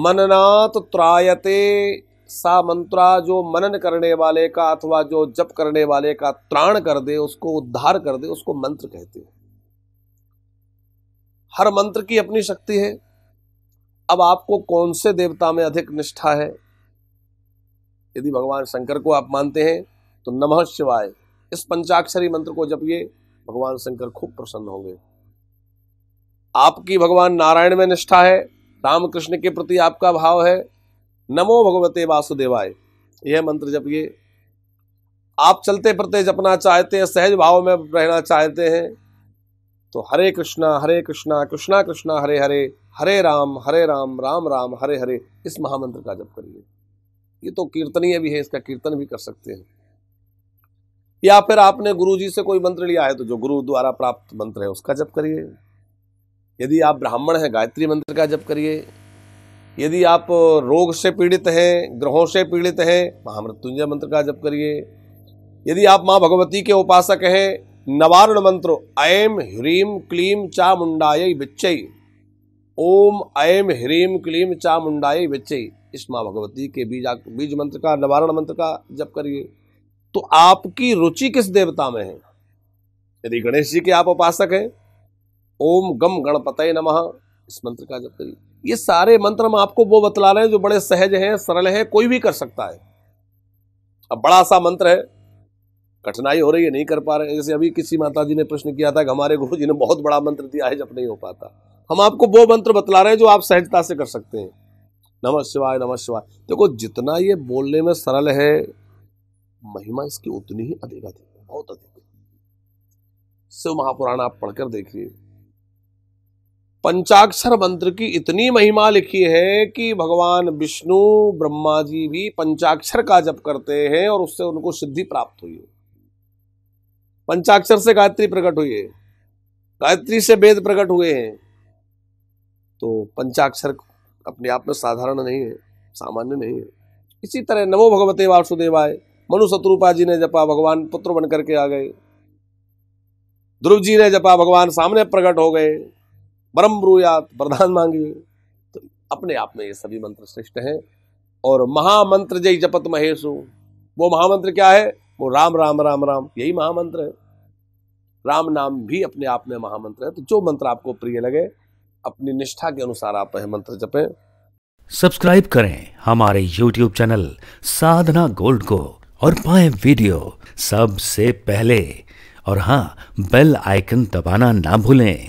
मननात त्रायते सा मंत्रा, जो मनन करने वाले का अथवा जो जप करने वाले का त्राण कर दे, उसको उद्धार कर दे, उसको मंत्र कहते हैं। हर मंत्र की अपनी शक्ति है। अब आपको कौन से देवता में अधिक निष्ठा है? यदि भगवान शंकर को आप मानते हैं तो नमः शिवाय इस पंचाक्षरी मंत्र को जपिए, भगवान शंकर खूब प्रसन्न होंगे। आपकी भगवान नारायण में निष्ठा है, रामकृष्ण के प्रति आपका भाव है, नमो भगवते वासुदेवाय यह मंत्र जपिए। आप चलते फिरते जपना चाहते हैं, सहज भाव में रहना चाहते हैं तो हरे कृष्णा कृष्णा कृष्णा हरे हरे, हरे राम राम राम हरे हरे, इस महामंत्र का जप करिए। ये तो कीर्तनीय भी है, इसका कीर्तन भी कर सकते हैं। या फिर आपने गुरु जी से कोई मंत्र लिया है तो जो गुरु द्वारा प्राप्त मंत्र है उसका जप करिए। यदि आप ब्राह्मण हैं, गायत्री मंत्र का जप करिए। यदि आप रोग से पीड़ित हैं, ग्रहों से पीड़ित हैं, महामृत्युंजय मंत्र का जप करिए। यदि आप माँ भगवती के उपासक हैं, नवारुण मंत्र ऐम ह्रीम क्लीम चामुंडायै विच्चै, ओम ऐम ह्रीम क्लीम चामुंडायै विच्चै, इस माँ भगवती के बीज मंत्र का, नवारुण मंत्र का जप करिए। तो आपकी रुचि किस देवता में है? यदि गणेश जी के आप उपासक हैं, ओम गम गणपतये नमः इस मंत्र का जप करिए। ये सारे मंत्र हम आपको वो बतला रहे हैं जो बड़े सहज हैं, सरल हैं, कोई भी कर सकता है। अब बड़ा सा मंत्र है, कठिनाई हो रही है, नहीं कर पा रहे हैं। जैसे अभी किसी माता जी ने प्रश्न किया था कि हमारे गुरु जी ने बहुत बड़ा मंत्र दिया है, जब नहीं हो पाता। हम आपको वो मंत्र बतला रहे हैं जो आप सहजता से कर सकते हैं, नमः शिवाय नमः शिवाय। देखो जितना ये बोलने में सरल है, महिमा इसकी उतनी ही अधिक है, बहुत अधिक। शिव महापुराण आप पढ़कर देखिए, पंचाक्षर मंत्र की इतनी महिमा लिखी है कि भगवान विष्णु ब्रह्मा जी भी पंचाक्षर का जप करते हैं और उससे उनको सिद्धि प्राप्त हुई है। पंचाक्षर से गायत्री प्रकट हुई है, गायत्री से वेद प्रकट हुए हैं। तो पंचाक्षर अपने आप में साधारण नहीं है, सामान्य नहीं है। इसी तरह नमो भगवते वासुदेवाय मनु शत्रुपा जी ने जपा, भगवान पुत्र बन करके आ गए। ध्रुव जी ने जपा, भगवान सामने प्रकट हो गए। वरम ब्रूयात वरदान मांगे। तो अपने आप में ये सभी मंत्र श्रेष्ठ हैं। और महामंत्र जय जपत महेशु, वो महामंत्र क्या है? वो राम राम राम राम, यही महामंत्र है। राम नाम भी अपने आप में महामंत्र है। तो जो मंत्र आपको प्रिय लगे, अपनी निष्ठा के अनुसार आप यह मंत्र जपें। सब्सक्राइब करें हमारे यूट्यूब चैनल साधना गोल्ड को और पाएं वीडियो सबसे पहले। और हाँ, बेल आइकन दबाना ना भूलें।